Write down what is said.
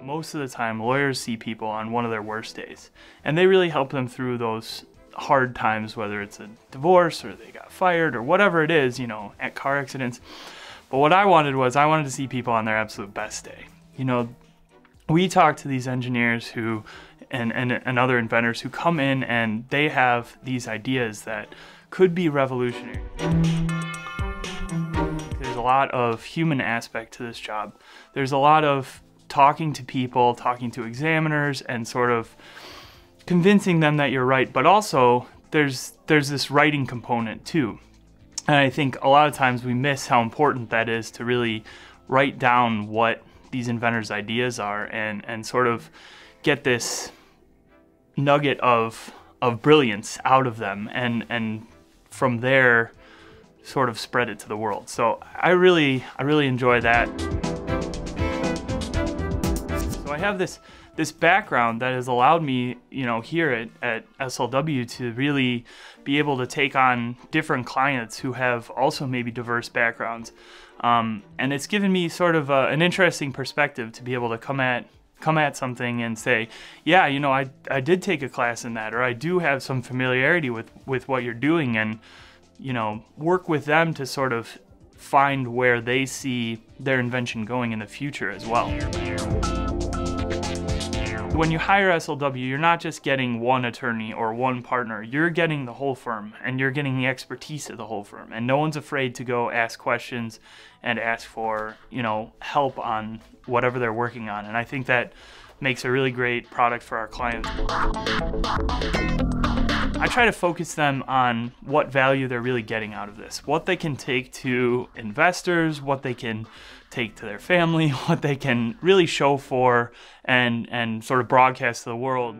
Most of the time, lawyers see people on one of their worst days, and they really help them through those hard times, whether it's a divorce or they got fired or whatever it is, you know, at car accidents. But what I wanted was I wanted to see people on their absolute best day. You know, we talk to these engineers who and other inventors who come in and they have these ideas that could be revolutionary. There's a lot of human aspect to this job. There's a lot of talking to people, talking to examiners, and sort of convincing them that you're right, but also there's this writing component too. And I think a lot of times we miss how important that is to really write down what these inventors' ideas are and sort of get this nugget of brilliance out of them and from there sort of spread it to the world. So I really enjoy that. So I have this background that has allowed me, you know, here at SLW to really be able to take on different clients who have also maybe diverse backgrounds. And it's given me sort of an interesting perspective to be able to come at something and say, yeah, you know, I did take a class in that, or I do have some familiarity with what you're doing, and, you know, work with them to sort of find where they see their invention going in the future as well. When you hire SLW, you're not just getting one attorney or one partner, you're getting the whole firm, and you're getting the expertise of the whole firm, and no one's afraid to go ask questions and ask for, you know, help on whatever they're working on, and I think that makes a really great product for our clients. I try to focus them on what value they're really getting out of this, what they can take to investors, what they can take to their family, what they can really show for and sort of broadcast to the world.